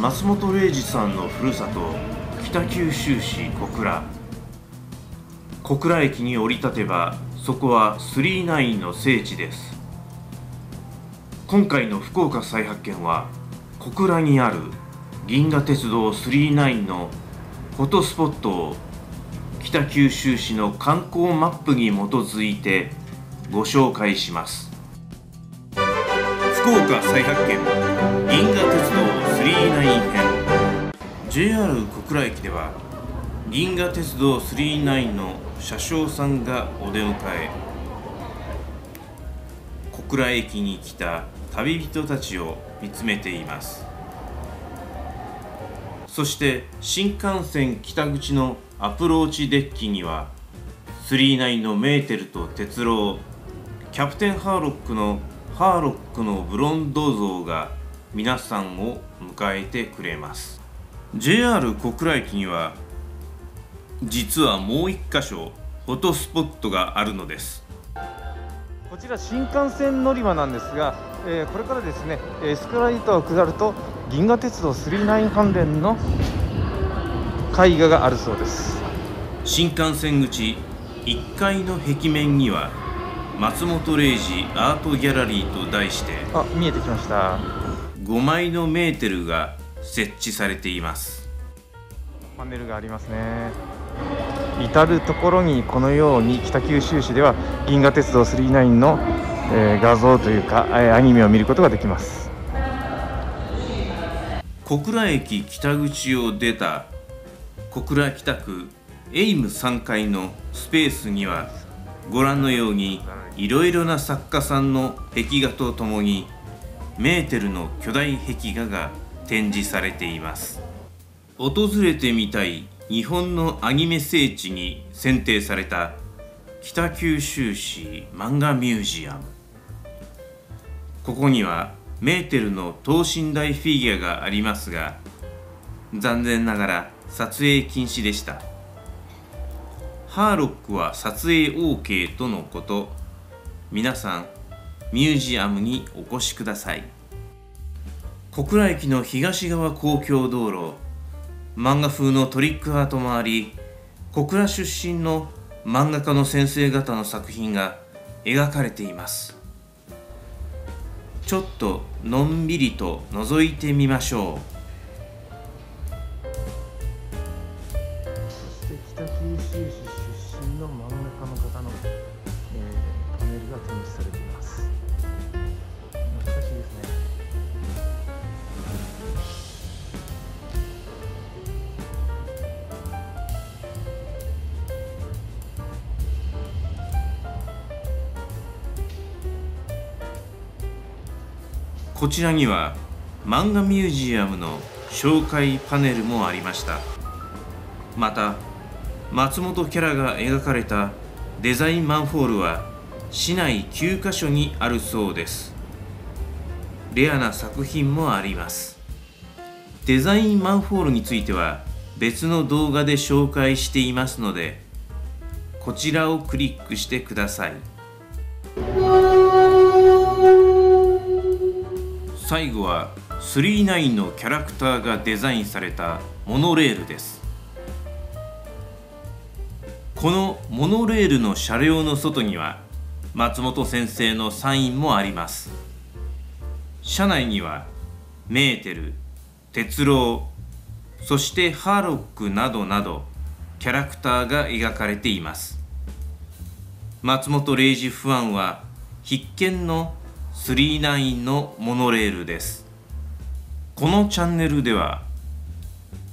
松本零士さんのふるさと北九州市小倉。小倉駅に降り立てばそこは999の聖地です。今回の福岡再発見は小倉にある銀河鉄道999のフォトスポットを北九州市の観光マップに基づいてご紹介します。福岡再発見銀河鉄道999編。 JR 小倉駅では銀河鉄道999の車掌さんがお出迎え、小倉駅に来た旅人たちを見つめています。そして新幹線北口のアプローチデッキには999のメーテルと鉄郎、キャプテンハーロックのブロンド像が皆さんを迎えてくれます。 JR 小倉駅には実はもう一箇所フォトスポットがあるのです。こちら新幹線乗り場なんですが、これからですねエスカレーターを下ると銀河鉄道999関連の絵画があるそうです。新幹線口1階の壁面には松本零士アートギャラリーと題して、あ、見えてきました。5枚のメーテルが設置されています。パネルがありますね。至る所にこのように北九州市では銀河鉄道999の画像というかアニメを見ることができます。小倉駅北口を出た小倉北区エイム3階のスペースにはご覧のようにいろいろな作家さんの壁画とともにメーテルの巨大壁画が展示されています。訪れてみたい日本のアニメ聖地に選定された北九州市漫画ミュージアム。ここにはメーテルの等身大フィギュアがありますが、残念ながら撮影禁止でした。ハーロックは撮影 OK とのこと。皆さんミュージアムにお越しください。小倉駅の東側公共道路、漫画風のトリックアートもあり、小倉出身の漫画家の先生方の作品が描かれています。ちょっとのんびりと覗いてみましょう。北九州市出身の漫画家の方の、パネルが展示されています。懐かしいですね。こちらには漫画ミュージアムの紹介パネルもありました。また松本キャラが描かれたデザインマンホールは市内9カ所にあるそうです。レアな作品もあります。デザインマンホールについては別の動画で紹介していますので、こちらをクリックしてください。最後は999のキャラクターがデザインされたモノレールです。このモノレールの車両の外には松本先生のサインもあります。車内にはメーテル、鉄郎、そしてハーロックなどなどキャラクターが描かれています。松本零士ファンは必見の999のモノレールです。このチャンネルでは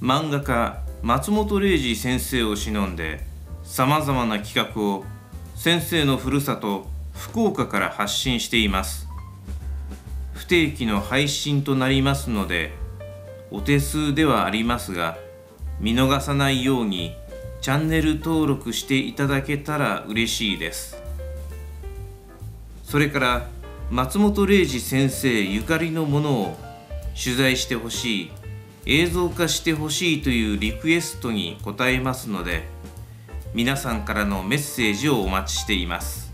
漫画家松本零士先生を偲んでさまざまな企画を先生のふるさと福岡から発信しています。不定期の配信となりますのでお手数ではありますが、見逃さないようにチャンネル登録していただけたら嬉しいです。それから松本零士先生ゆかりのものを取材してほしい、映像化してほしいというリクエストに応えますので、皆さんからのメッセージをお待ちしています。